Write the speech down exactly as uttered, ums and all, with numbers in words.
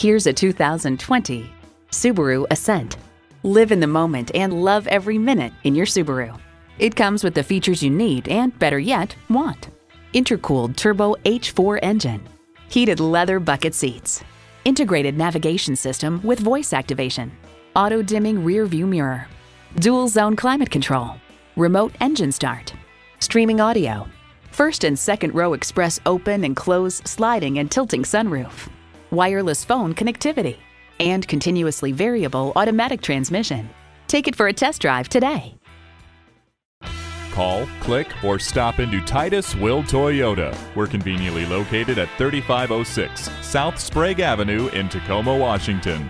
Here's a two thousand twenty Subaru Ascent. Live in the moment and love every minute in your Subaru. It comes with the features you need and, better yet, want. Intercooled turbo H four engine, heated leather bucket seats, integrated navigation system with voice activation, auto-dimming rear view mirror, dual zone climate control, remote engine start, streaming audio, first and second row express open and close sliding and tilting sunroof, wireless phone connectivity, and continuously variable automatic transmission. Take it for a test drive today. Call, click, or stop into Titus Will Toyota. We're conveniently located at thirty-five oh six South Sprague Avenue in Tacoma, Washington.